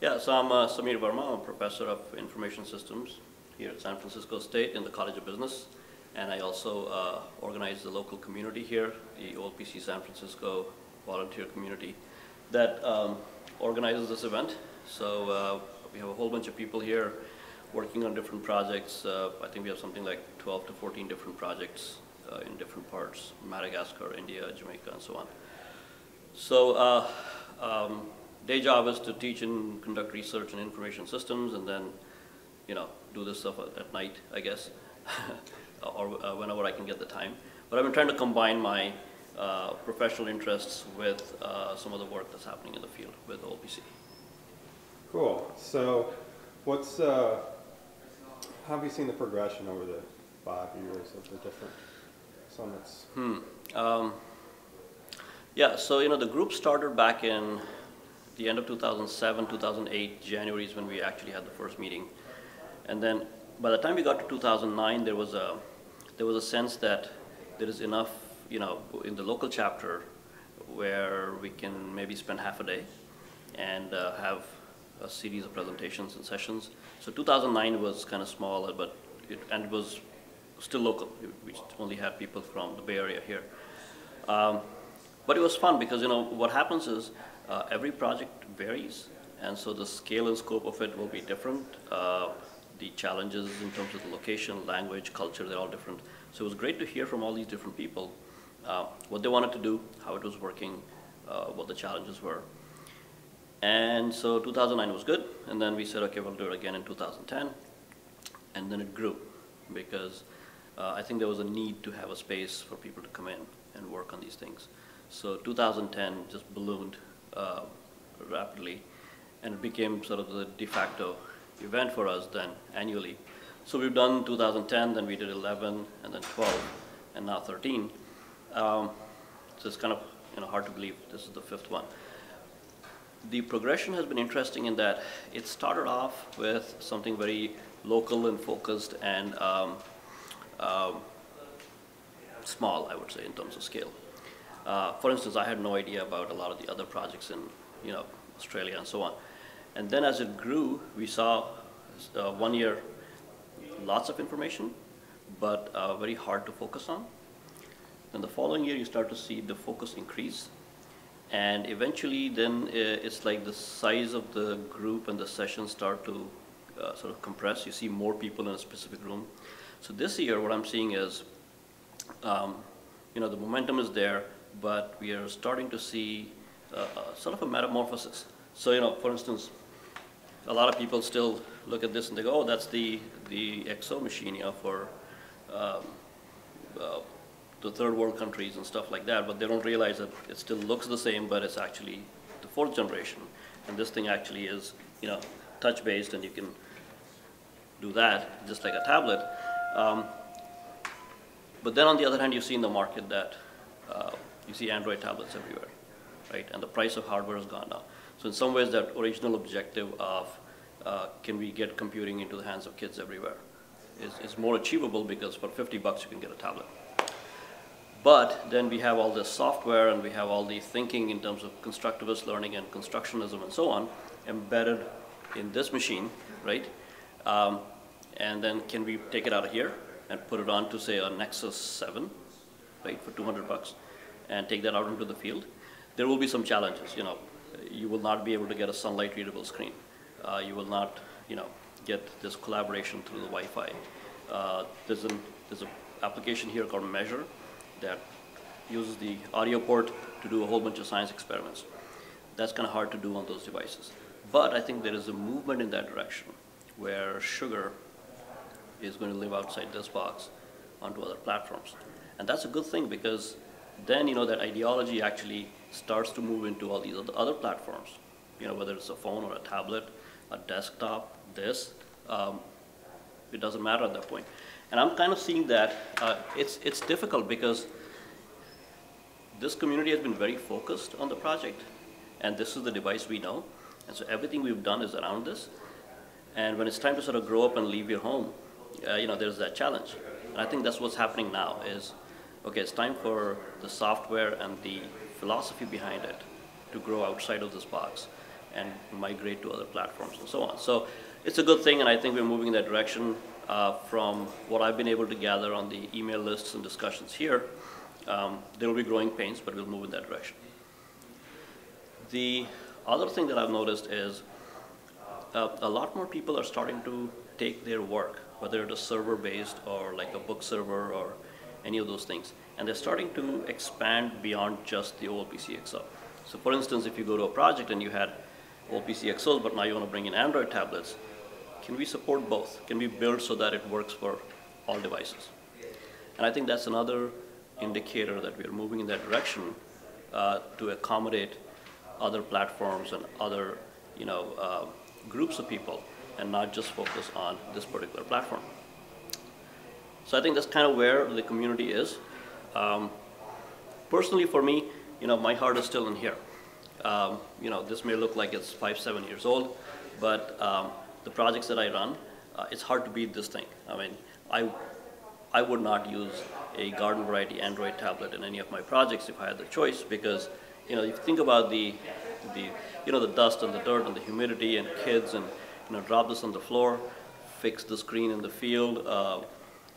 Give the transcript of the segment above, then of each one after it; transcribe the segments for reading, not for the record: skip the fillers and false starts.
Yeah, so I'm Sameer Verma. I'm a professor of information systems here at San Francisco State in the College of Business. And I also organize the local community here, the OLPC San Francisco volunteer community that organizes this event. So we have a whole bunch of people here working on different projects. I think we have something like 12 to 14 different projects in different parts, Madagascar, India, Jamaica, and so on. So day job is to teach and conduct research in information systems, and then, you know, do this stuff at night, I guess, or whenever I can get the time. But I've been trying to combine my professional interests with some of the work that's happening in the field with OLPC. Cool. So what's, how have you seen the progression over the 5 years of the different summits? Yeah, so, you know, the group started back in the end of 2007, 2008, January is when we actually had the first meeting. And then by the time we got to 2009, there was a sense that there is enough, you know, in the local chapter where we can maybe spend half a day and have a series of presentations and sessions. So 2009 was kind of small, but it was still local. We only had people from the Bay Area here. But it was fun because, you know, what happens is every project varies, and so the scale and scope of it will be different. The challenges in terms of the location, language, culture, they're all different. So it was great to hear from all these different people what they wanted to do, how it was working, what the challenges were. And so 2009 was good, and then we said, okay, we'll do it again in 2010. And then it grew because I think there was a need to have a space for people to come in and work on these things. So 2010 just ballooned rapidly, and it became sort of the de facto event for us then annually. So we've done 2010, then we did 11, and then 12, and now 13. So it's kind of, you know, hard to believe this is the fifth one. The progression has been interesting in that it started off with something very local and focused and small, I would say, in terms of scale. For instance, I had no idea about a lot of the other projects in, you know, Australia and so on. And then as it grew, we saw 1 year lots of information, but very hard to focus on. Then the following year, you start to see the focus increase. And eventually, then it's like the size of the group and the sessions start to sort of compress. You see more people in a specific room. So this year, what I'm seeing is, you know, the momentum is there, but we are starting to see sort of a metamorphosis. So, you know, for instance, a lot of people still look at this and they go, oh, that's the XO machine, you know, for the third world countries and stuff like that, but they don't realize that it still looks the same, but it's actually the fourth generation. And this thing actually is, you know, touch-based, and you can do that just like a tablet. But then on the other hand, you see in the market that you see Android tablets everywhere, right? And the price of hardware has gone down. So in some ways, that original objective of can we get computing into the hands of kids everywhere is more achievable, because for $50 you can get a tablet. But then we have all this software, and we have all the thinking in terms of constructivist learning and constructionism and so on embedded in this machine, right? And then can we take it out of here and put it on to, say, a Nexus 7, right, for $200, and take that out into the field? There will be some challenges, you know. You will not be able to get a sunlight readable screen. You will not, you know, get this collaboration through the Wi-Fi. There's an application here called Measure that uses the audio port to do a whole bunch of science experiments. That's kind of hard to do on those devices. But I think there is a movement in that direction where Sugar is going to live outside this box onto other platforms. And that's a good thing, because then, you know, that ideology actually starts to move into all these other platforms, you know, whether it's a phone or a tablet, a desktop, this, it doesn't matter at that point. And I'm kind of seeing that it's difficult, because this community has been very focused on the project, and this is the device we know, and so everything we've done is around this. And when it's time to sort of grow up and leave your home, you know, there's that challenge. And I think that's what's happening now is, okay, it's time for the software and the philosophy behind it to grow outside of this box and migrate to other platforms and so on. So it's a good thing, and I think we're moving in that direction from what I've been able to gather on the email lists and discussions here. There will be growing pains, but we'll move in that direction. The other thing that I've noticed is a lot more people are starting to take their work, whether it is server-based or like a book server or any of those things, and they're starting to expand beyond just the OLPC XO. So for instance, if you go to a project and you had OLPC XOs, but now you want to bring in Android tablets, can we support both? Can we build so that it works for all devices? And I think that's another indicator that we're moving in that direction to accommodate other platforms and other groups of people, and not just focus on this particular platform. So I think that's kind of where the community is. Personally, for me, my heart is still in here. This may look like it's 5-7 years old, but the projects that I run, it's hard to beat this thing. I mean, I would not use a garden variety Android tablet in any of my projects if I had the choice, because if you think about the dust and the dirt and the humidity and kids and drop this on the floor, fix the screen in the field.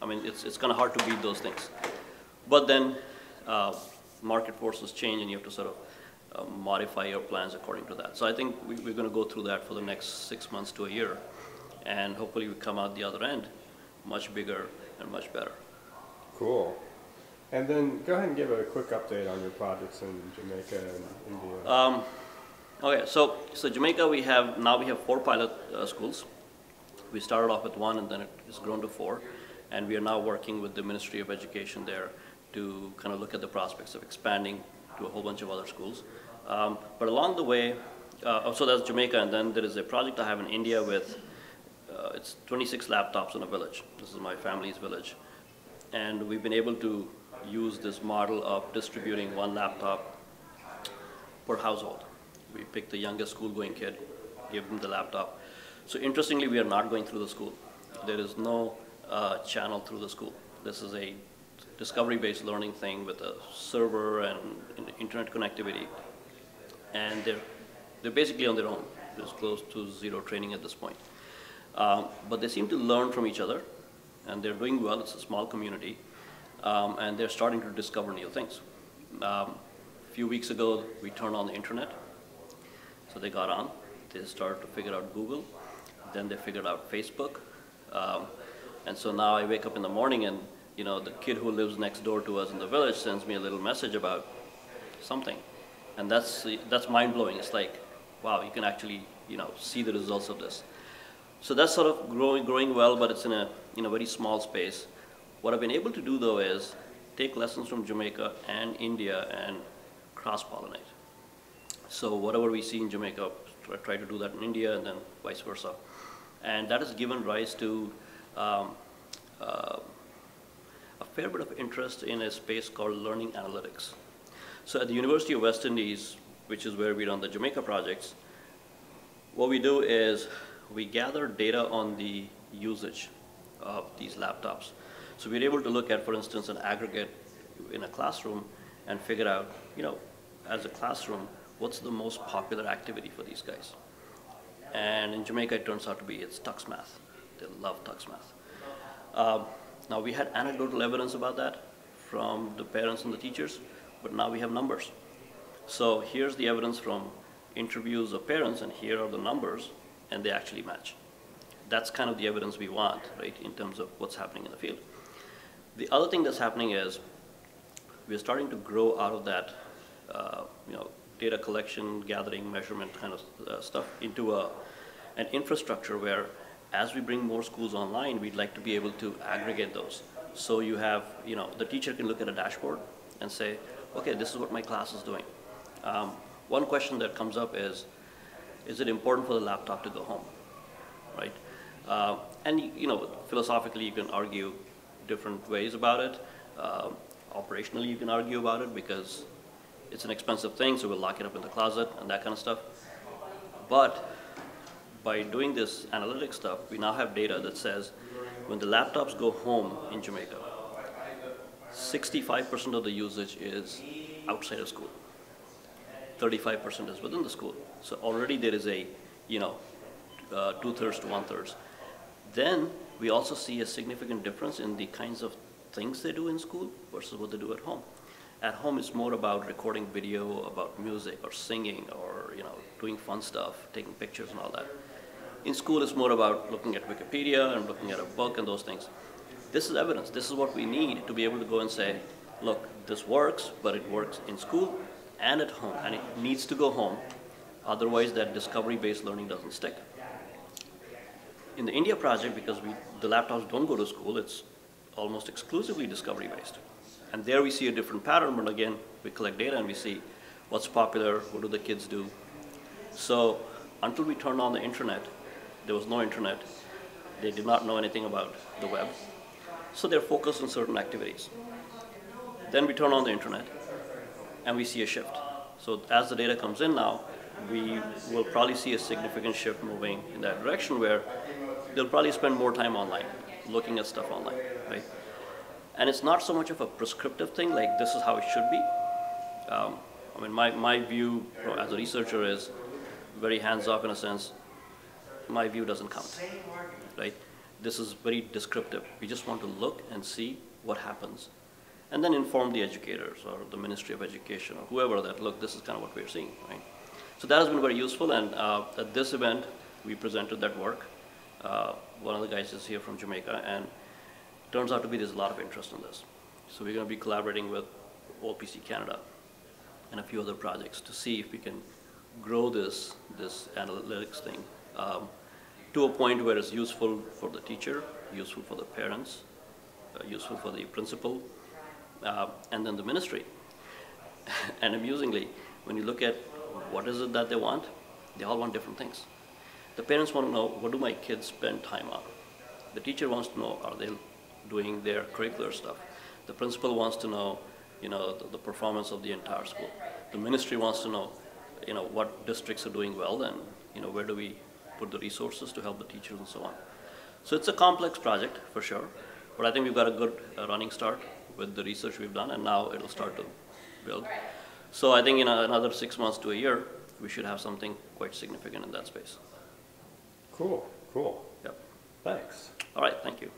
I mean, it's kind of hard to beat those things. But then market forces change, and you have to sort of modify your plans according to that. So I think we're going to go through that for the next 6 months to a year, and hopefully we come out the other end much bigger and much better. Cool. And then go ahead and give a quick update on your projects in Jamaica and India. Okay, so Jamaica, we have 4 pilot schools. We started off with 1, and then it's grown to 4. And we are now working with the Ministry of Education there to kind of look at the prospects of expanding to a whole bunch of other schools. But along the way, so that's Jamaica, and then there is a project I have in India with, it's 26 laptops in a village. This is my family's village. And we've been able to use this model of distributing 1 laptop per household. We picked the youngest school-going kid, gave him the laptop. So interestingly, we are not going through the school. There is no channel through the school. This is a discovery-based learning thing with a server and internet connectivity, and they're basically on their own. There's close to 0 training at this point. But they seem to learn from each other, and they're doing well. It's a small community, and they're starting to discover new things. A few weeks ago, we turned on the internet, so they got on. They started to figure out Google, then they figured out Facebook. And so now I wake up in the morning and, the kid who lives next door to us in the village sends me a little message about something. And that's mind-blowing. It's like, wow, you can actually, see the results of this. So that's sort of growing well, but it's in a very small space. What I've been able to do, though, is take lessons from Jamaica and India and cross-pollinate. So whatever we see in Jamaica, I try to do that in India, and then vice versa. And that has given rise to a fair bit of interest in a space called learning analytics. So at the University of West Indies, which is where we run the Jamaica projects, what we do is we gather data on the usage of these laptops. So we're able to look at, for instance, an aggregate in a classroom and figure out, as a classroom, what's the most popular activity for these guys. And in Jamaica, it turns out to be it's Tux Math. They love Tux Math. Now, we had anecdotal evidence about that from the parents and the teachers, but now we have numbers. So here's the evidence from interviews of parents, and here are the numbers, and they actually match. That's kind of the evidence we want, right, in terms of what's happening in the field. The other thing that's happening is we're starting to grow out of that, data collection, gathering, measurement kind of stuff into an infrastructure where, as we bring more schools online, we'd like to be able to aggregate those. So you have, the teacher can look at a dashboard and say, okay, this is what my class is doing. One question that comes up is it important for the laptop to go home, right? And philosophically, you can argue different ways about it. Operationally, you can argue about it because it's an expensive thing, so we'll lock it up in the closet and that kind of stuff. But by doing this analytic stuff, we now have data that says when the laptops go home in Jamaica, 65% of the usage is outside of school. 35% is within the school. So already there is a, you know, 2/3 to 1/3. Then we also see a significant difference in the kinds of things they do in school versus what they do at home. At home, it's more about recording video, about music or singing or, you know, doing fun stuff, taking pictures and all that. In school, it's more about looking at Wikipedia and looking at a book and those things. This is evidence. This is what we need to be able to go and say, look, this works, but it works in school and at home, and it needs to go home. Otherwise, that discovery-based learning doesn't stick. In the India project, because the laptops don't go to school, it's almost exclusively discovery-based. And there we see a different pattern, but again, we collect data and we see what's popular, what do the kids do. So until we turned on the internet, there was no internet. They did not know anything about the web. So they're focused on certain activities. Then we turn on the internet and we see a shift. So as the data comes in now, we will probably see a significant shift moving in that direction where they'll probably spend more time online, looking at stuff online, right? And it's not so much of a prescriptive thing, like this is how it should be. I mean, my view as a researcher is very hands-off in a sense. My view doesn't count, right? This is very descriptive. We just want to look and see what happens and then inform the educators or the Ministry of Education or whoever that, look, this is kind of what we're seeing, right? So that has been very useful, and at this event, we presented that work. One of the guys is here from Jamaica, and turns out to be there's a lot of interest in this. So we're going to be collaborating with OPC Canada and a few other projects to see if we can grow this analytics thing to a point where it's useful for the teacher, useful for the parents, useful for the principal, and then the ministry. And amusingly, when you look at what is it that they want, they all want different things. The parents want to know, what do my kids spend time on? The teacher wants to know, are they doing their curricular stuff? The principal wants to know, you know, the performance of the entire school. The ministry wants to know, you know, what districts are doing well and, you know, where do we put the resources to help the teachers and so on. So it's a complex project for sure, but I think we've got a good running start with the research we've done, and now it'll start to build. So I think in another 6 months to a year, we should have something quite significant in that space. Cool, cool. Yep. Thanks. All right, thank you.